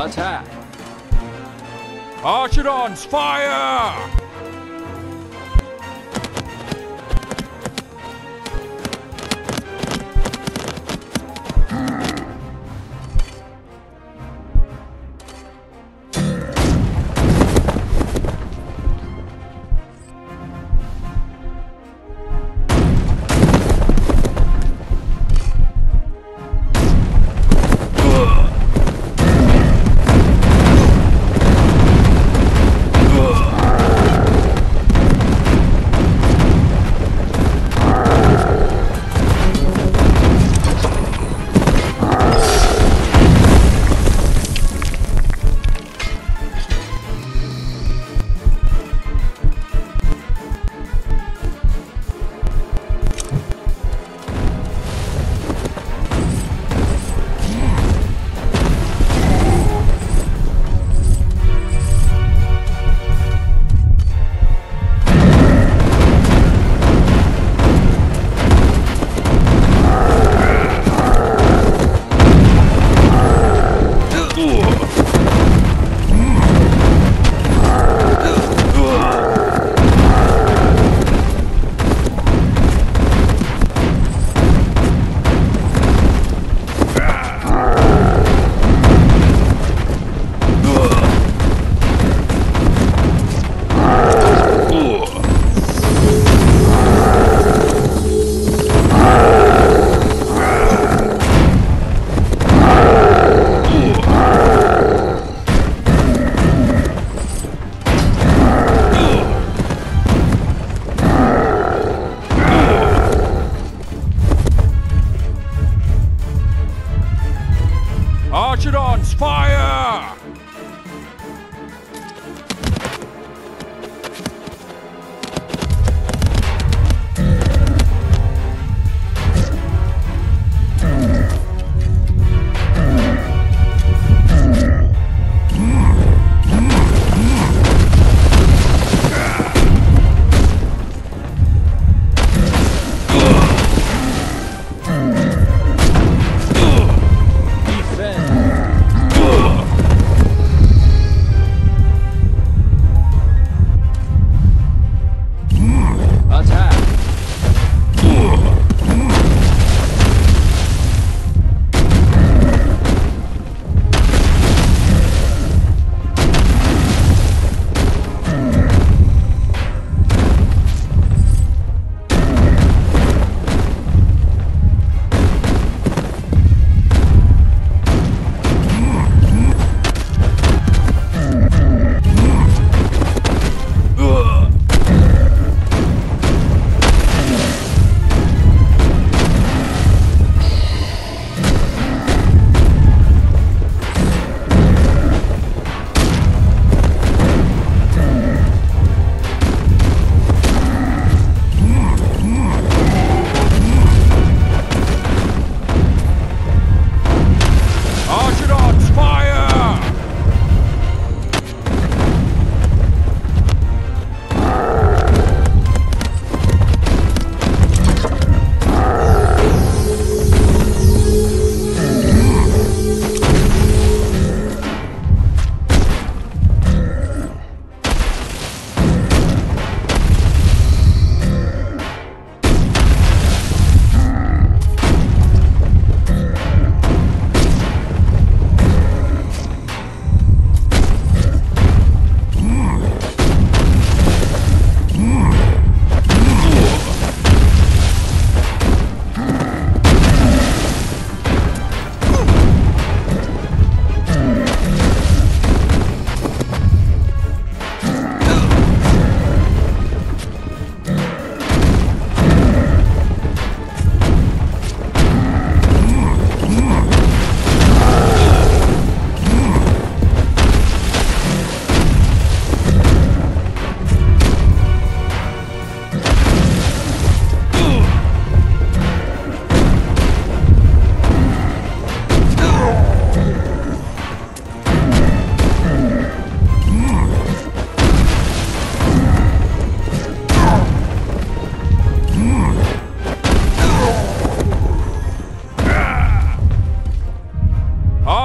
Attack! Archidons, fire!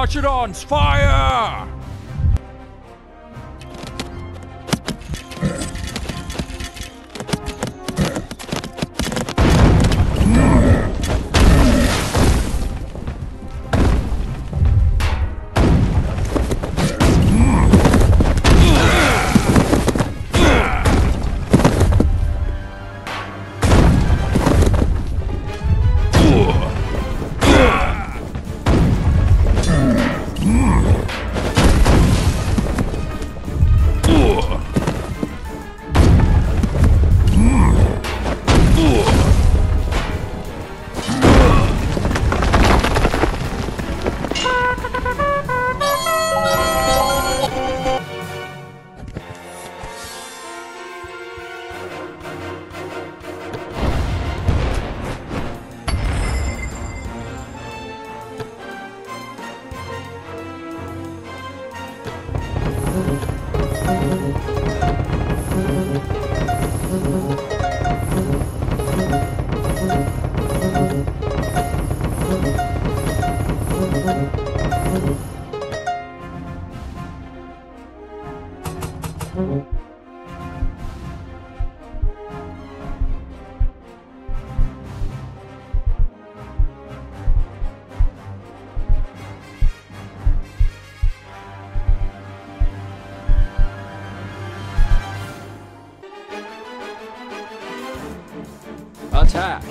Archidons, fire! Attack!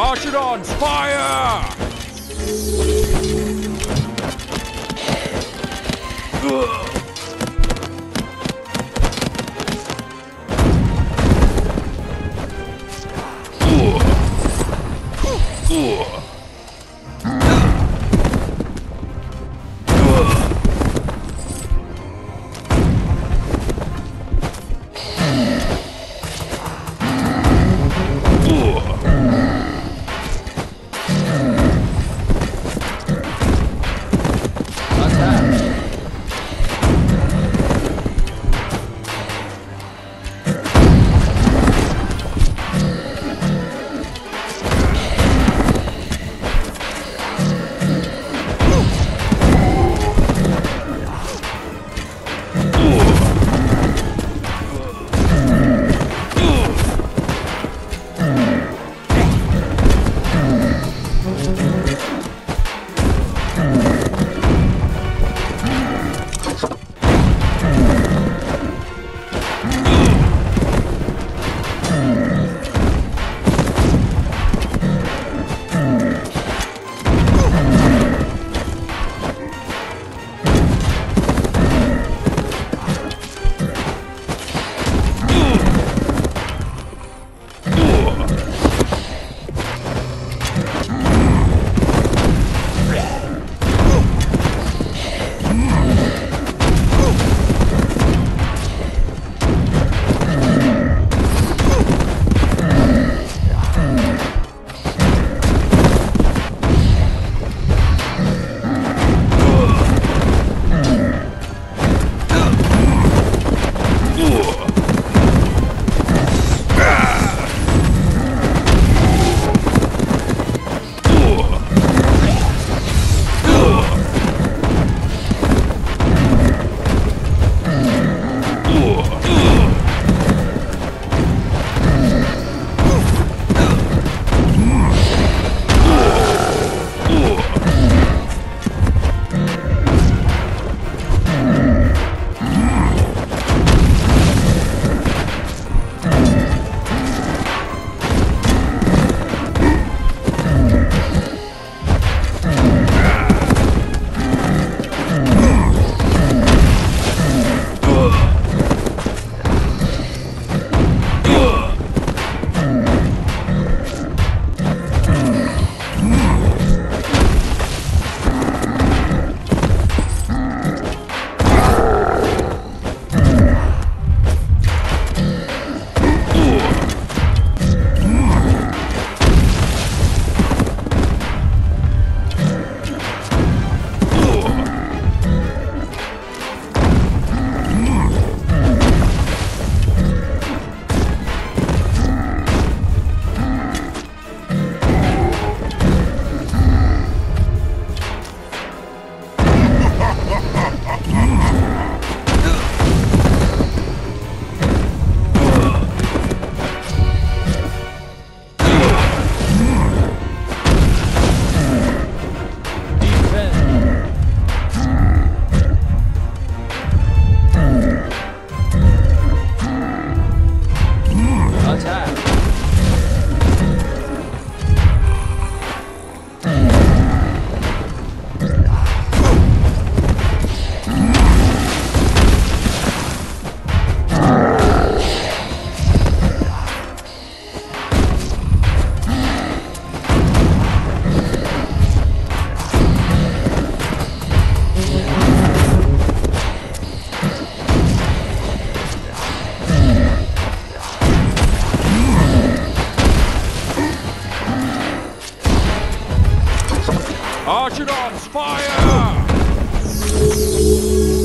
Archidons, fire! Archidons, fire!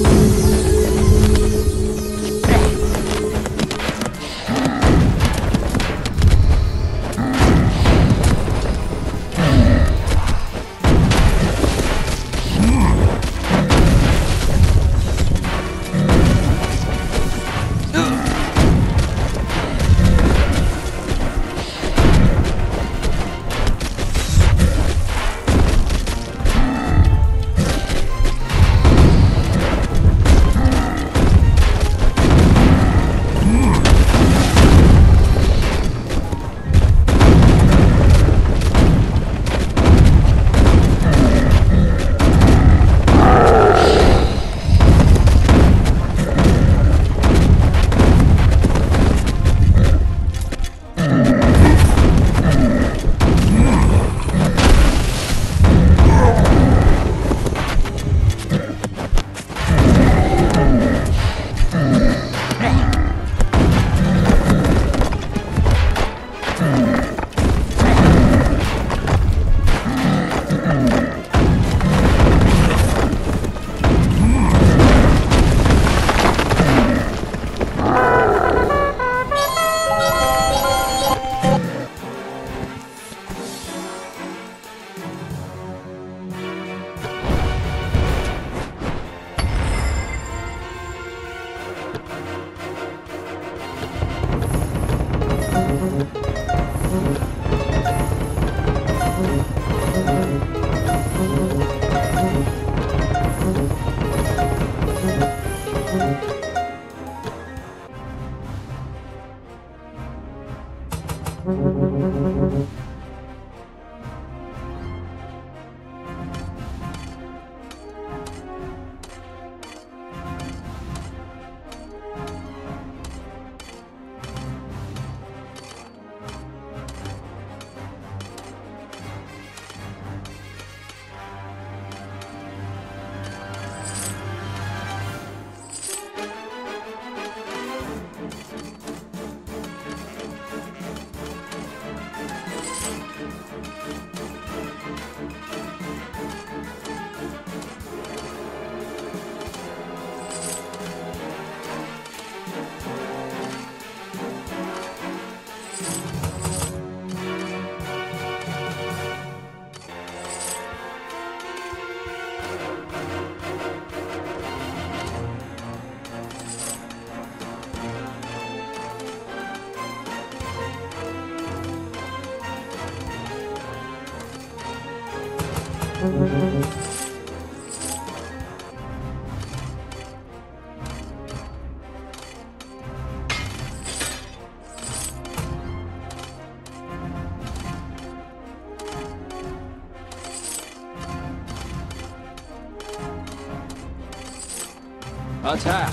Attack!